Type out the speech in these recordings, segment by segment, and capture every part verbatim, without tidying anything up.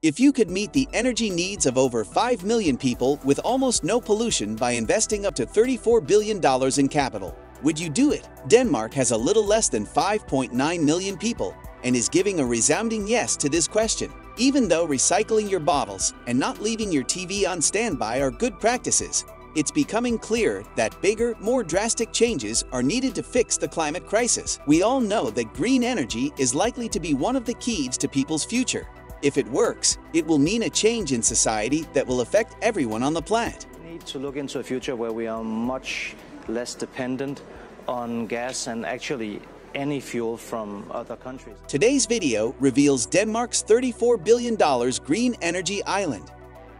If you could meet the energy needs of over five million people with almost no pollution by investing up to thirty-four billion dollars in capital, would you do it? Denmark has a little less than five point nine million people and is giving a resounding yes to this question. Even though recycling your bottles and not leaving your T V on standby are good practices, it's becoming clear that bigger, more drastic changes are needed to fix the climate crisis. We all know that green energy is likely to be one of the keys to people's future. If it works, it will mean a change in society that will affect everyone on the planet. We need to look into a future where we are much less dependent on gas and actually any fuel from other countries. Today's video reveals Denmark's thirty-four billion dollars green energy island.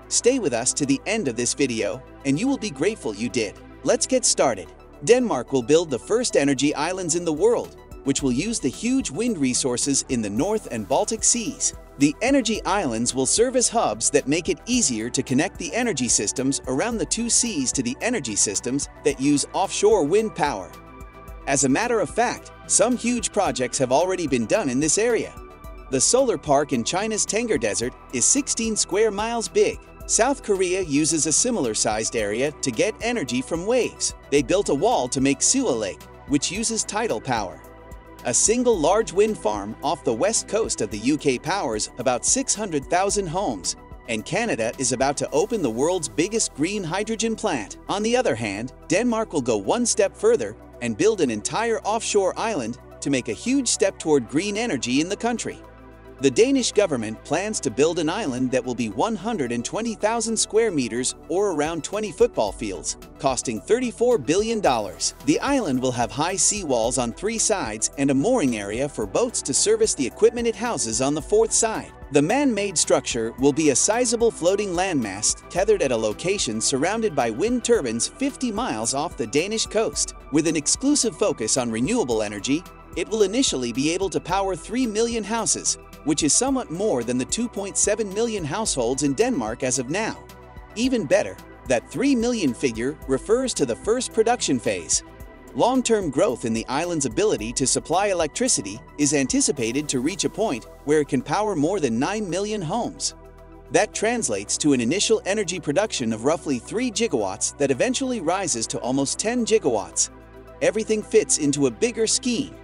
Stay with us to the end of this video, and you will be grateful you did. Let's get started. Denmark will build the first energy islands in the world, which will use the huge wind resources in the North and Baltic Seas. The energy islands will serve as hubs that make it easier to connect the energy systems around the two seas to the energy systems that use offshore wind power. As a matter of fact, some huge projects have already been done in this area. The solar park in China's Tengger Desert is sixteen square miles big. South Korea uses a similar-sized area to get energy from waves. They built a wall to make Sihwa Lake, which uses tidal power. A single large wind farm off the west coast of the U K powers about six hundred thousand homes, and Canada is about to open the world's biggest green hydrogen plant. On the other hand, Denmark will go one step further and build an entire offshore island to make a huge step toward green energy in the country. The Danish government plans to build an island that will be one hundred twenty thousand square meters or around twenty football fields, costing thirty-four billion dollars. The island will have high seawalls on three sides and a mooring area for boats to service the equipment it houses on the fourth side. The man-made structure will be a sizable floating landmast tethered at a location surrounded by wind turbines fifty miles off the Danish coast. With an exclusive focus on renewable energy, it will initially be able to power three million houses, which is somewhat more than the two point seven million households in Denmark as of now. Even better, that three million figure refers to the first production phase. Long-term growth in the island's ability to supply electricity is anticipated to reach a point where it can power more than nine million homes. That translates to an initial energy production of roughly three gigawatts that eventually rises to almost ten gigawatts. Everything fits into a bigger scheme.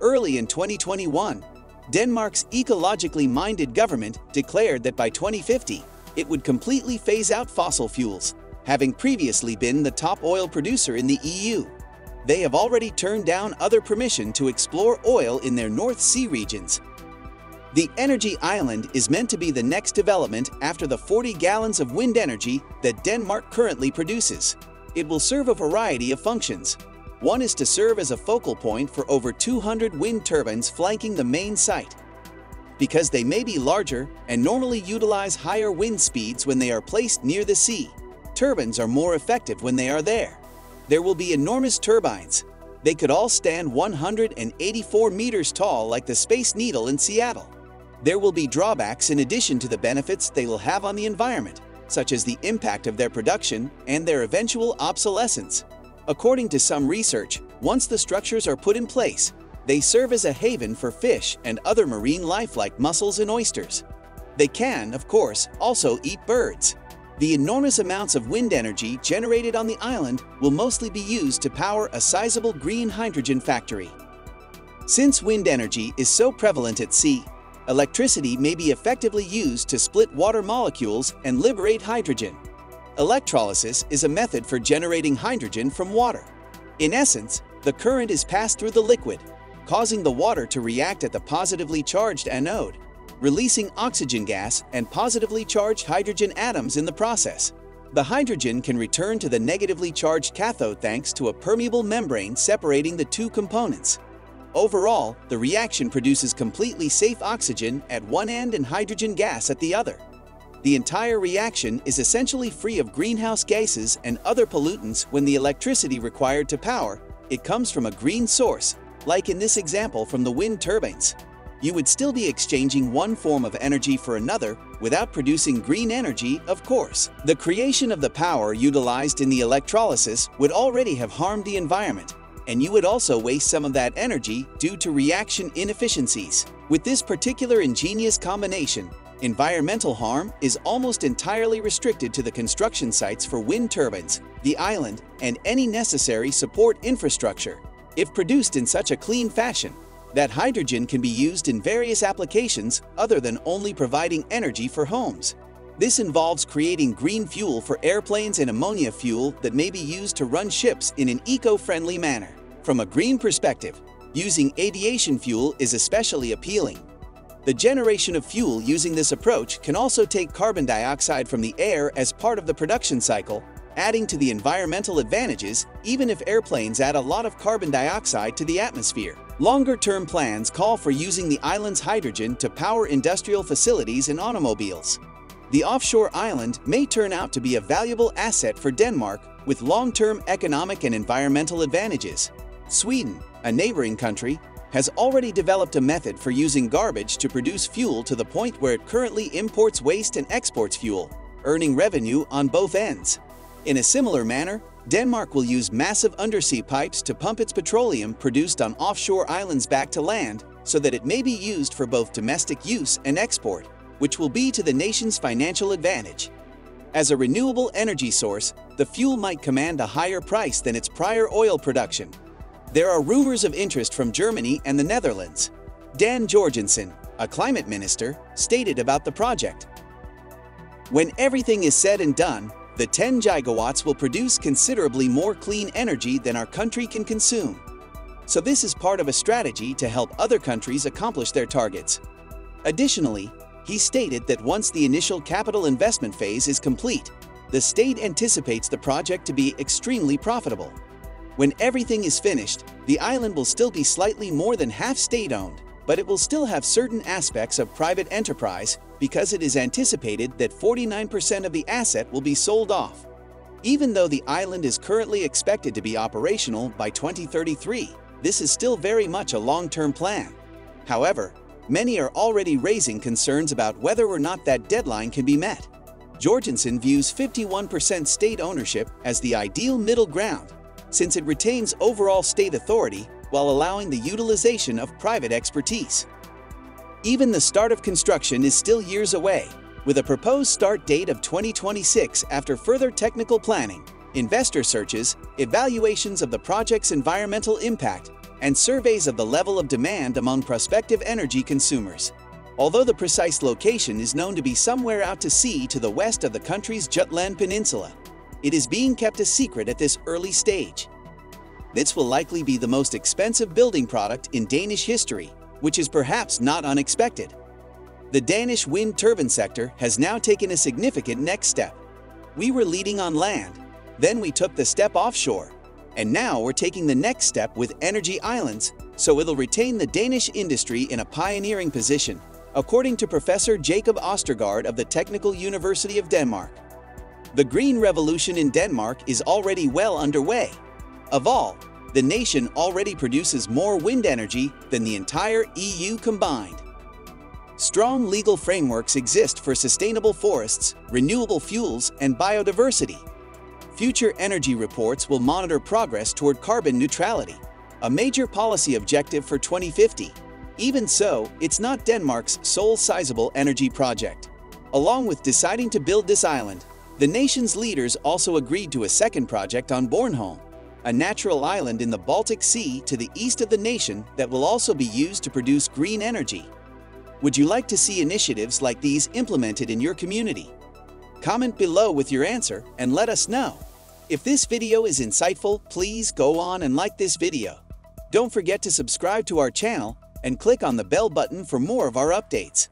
Early in twenty twenty-one, Denmark's ecologically minded government declared that by twenty fifty, it would completely phase out fossil fuels, having previously been the top oil producer in the E U. They have already turned down other permission to explore oil in their North Sea regions. The energy island is meant to be the next development after the forty gallons of wind energy that Denmark currently produces. It will serve a variety of functions. One is to serve as a focal point for over two hundred wind turbines flanking the main site. Because they may be larger and normally utilize higher wind speeds when they are placed near the sea, turbines are more effective when they are there. There will be enormous turbines. They could all stand one hundred eighty-four meters tall like the Space Needle in Seattle. There will be drawbacks in addition to the benefits they will have on the environment, such as the impact of their production and their eventual obsolescence. According to some research, once the structures are put in place, they serve as a haven for fish and other marine life like mussels and oysters. They can, of course, also eat birds. The enormous amounts of wind energy generated on the island will mostly be used to power a sizable green hydrogen factory. Since wind energy is so prevalent at sea, electricity may be effectively used to split water molecules and liberate hydrogen. Electrolysis is a method for generating hydrogen from water. In essence, the current is passed through the liquid, causing the water to react at the positively charged anode, releasing oxygen gas and positively charged hydrogen atoms in the process. The hydrogen can return to the negatively charged cathode thanks to a permeable membrane separating the two components. Overall, the reaction produces completely safe oxygen at one end and hydrogen gas at the other. The entire reaction is essentially free of greenhouse gases and other pollutants when the electricity required to power it comes from a green source, like in this example from the wind turbines. You would still be exchanging one form of energy for another without producing green energy, of course. The creation of the power utilized in the electrolysis would already have harmed the environment, and you would also waste some of that energy due to reaction inefficiencies. With this particular ingenious combination, Environmental harm is almost entirely restricted to the construction sites for wind turbines, the island, and any necessary support infrastructure. If produced in such a clean fashion, that hydrogen can be used in various applications other than only providing energy for homes. This involves creating green fuel for airplanes and ammonia fuel that may be used to run ships in an eco-friendly manner. From a green perspective, using aviation fuel is especially appealing. The generation of fuel using this approach can also take carbon dioxide from the air as part of the production cycle, adding to the environmental advantages, even if airplanes add a lot of carbon dioxide to the atmosphere. Longer-term plans call for using the island's hydrogen to power industrial facilities and automobiles. The offshore island may turn out to be a valuable asset for Denmark, with long-term economic and environmental advantages. Sweden, a neighboring country, has already developed a method for using garbage to produce fuel to the point where it currently imports waste and exports fuel, earning revenue on both ends. In a similar manner, Denmark will use massive undersea pipes to pump its petroleum produced on offshore islands back to land so that it may be used for both domestic use and export, which will be to the nation's financial advantage. As a renewable energy source, the fuel might command a higher price than its prior oil production. There are rumors of interest from Germany and the Netherlands. Dan Jorgensen, a climate minister, stated about the project, "When everything is said and done, the ten gigawatts will produce considerably more clean energy than our country can consume. So this is part of a strategy to help other countries accomplish their targets." Additionally, he stated that once the initial capital investment phase is complete, the state anticipates the project to be extremely profitable. When everything is finished, the island will still be slightly more than half state-owned, but it will still have certain aspects of private enterprise, because it is anticipated that forty-nine percent of the asset will be sold off. Even though the island is currently expected to be operational by twenty thirty-three, this is still very much a long-term plan. However, many are already raising concerns about whether or not that deadline can be met. Jorgensen views fifty-one percent state ownership as the ideal middle ground, since it retains overall state authority while allowing the utilization of private expertise. Even the start of construction is still years away, with a proposed start date of twenty twenty-six after further technical planning, investor searches, evaluations of the project's environmental impact, and surveys of the level of demand among prospective energy consumers. Although the precise location is known to be somewhere out to sea to the west of the country's Jutland Peninsula, it is being kept a secret at this early stage. This will likely be the most expensive building product in Danish history, which is perhaps not unexpected. The Danish wind turbine sector has now taken a significant next step. We were leading on land, then we took the step offshore, and now we're taking the next step with energy islands, so it'll retain the Danish industry in a pioneering position, according to Professor Jacob Ostergaard of the Technical University of Denmark. The green revolution in Denmark is already well underway. Of all, the nation already produces more wind energy than the entire E U combined. Strong legal frameworks exist for sustainable forests, renewable fuels, and biodiversity. Future energy reports will monitor progress toward carbon neutrality, a major policy objective for twenty fifty. Even so, it's not Denmark's sole sizable energy project. Along with deciding to build this island, the nation's leaders also agreed to a second project on Bornholm, a natural island in the Baltic Sea to the east of the nation that will also be used to produce green energy. Would you like to see initiatives like these implemented in your community? Comment below with your answer and let us know. If this video is insightful, please go on and like this video. Don't forget to subscribe to our channel and click on the bell button for more of our updates.